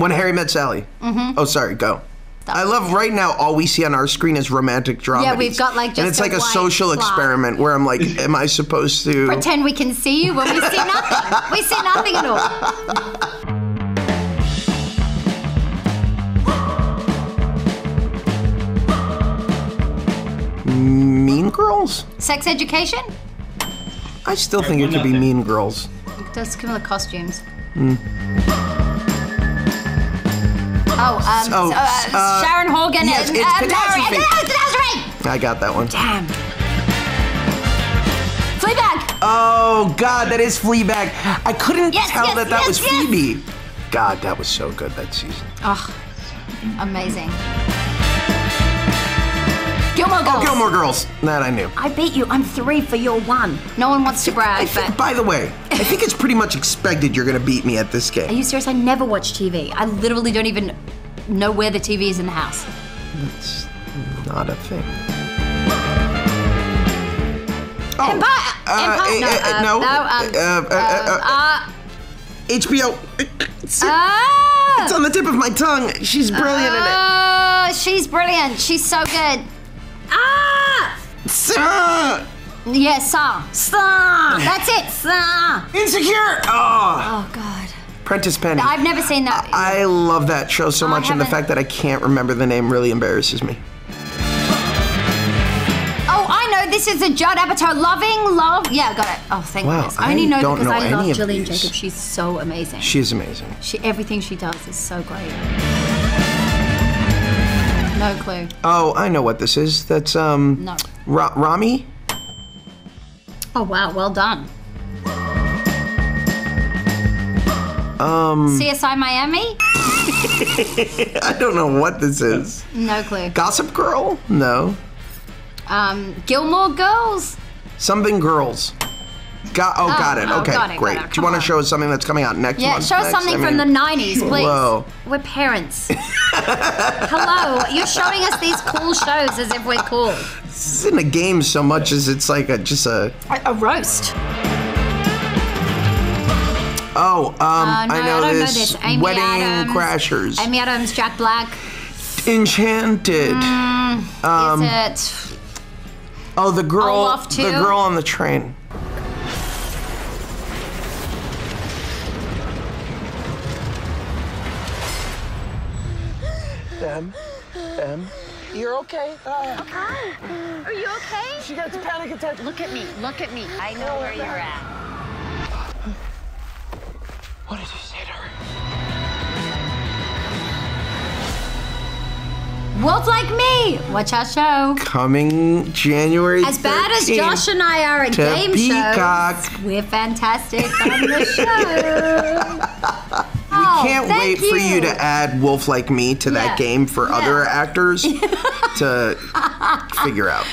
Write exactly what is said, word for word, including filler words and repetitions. When Harry Met Sally. Mm-hmm. Oh, sorry, go. Stop. I love right now all we see on our screen is romantic dramedies. Yeah, we've got like just And it's a like a social plot. experiment where I'm like, am I supposed to... pretend we can see you when we see nothing. We see nothing at all. Mean Girls? Sex Education? I still think it could be Mean Girls. That's similar costumes. Mm. Oh, um, oh, so, uh, uh, Sharon Horgan yes, and... Yes, it's Catastrophe. Catastrophe! I got that one. Damn. Fleabag! Oh, God, that is Fleabag. I couldn't yes, tell yes, that that yes, was yes. Phoebe. God, that was so good that season. Oh, amazing. Gilmore Girls. Oh, Gilmore Girls. That I knew. I beat you. I'm three for your one. No one wants to brag, think, but... By the way, I think it's pretty much expected you're going to beat me at this game. Are you serious? I never watch T V. I literally don't even know where the T V is in the house. That's not a thing. Oh. Empire! Uh, Empire? Uh, no, uh, no. Uh, no um, uh, uh, uh, uh, H B O. Uh, it's on the tip of my tongue. She's brilliant uh, in it. She's brilliant. She's so good. Ah! Sir! Yes, yeah, sir. Sir! That's it, sir! Insecure! Oh. Oh, God. Prentice Penny. I've never seen that. I, I love that show so oh, much, and the fact that I can't remember the name really embarrasses me. Oh, I know. This is a Judd Apatow loving love. Yeah, got it. Oh, thank wow, goodness. I only know because know I love Jillian Jacob. She's so amazing. She's amazing. She Everything she does is so great. No clue. Oh, I know what this is. That's, um... No. Ra Ramy? Oh, wow. Well done. Um... C S I Miami? I don't know what this is. No clue. Gossip Girl? No. Um, Gilmore Girls? Something Girls. Got, oh, oh, got it. Oh, okay, got it, great. Got it. Do you want to show us something that's coming out next yeah, month? Yeah, show us something I mean, from the nineties, please. Whoa. We're parents. Hello, you're showing us these cool shows as if we're cool. This isn't a game so much as it's like a, just a... A, a roast. Oh, um, uh, no, I know I this. Know this. Wedding Adams, Crashers. Amy Adams, Jack Black. Enchanted. Mm, um, is it? Oh, the girl, the girl on the train. Em, Em, you're okay? Uh, okay. Are you okay? She got a panic attack. Look at me, look at me. I know where you're at. What did you say to her? Wolf Like Me! Watch our show. Coming January thirteenth. As bad as Josh and I are at game shows, we're fantastic on the show. We can't oh, wait you. for you to add Wolf Like Me to yeah. that game for yeah. other actors to figure out.